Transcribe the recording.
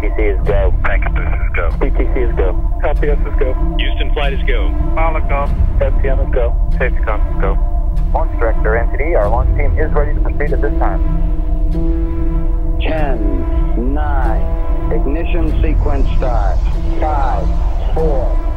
PTC is go. Vancouver is go. PTC is go. LPS is go. Houston flight is go. Palacom. FTM is go. Safety com is go. Launch director, NTD, our launch team is ready to proceed at this time. 10, 9, ignition sequence start. 5, 4.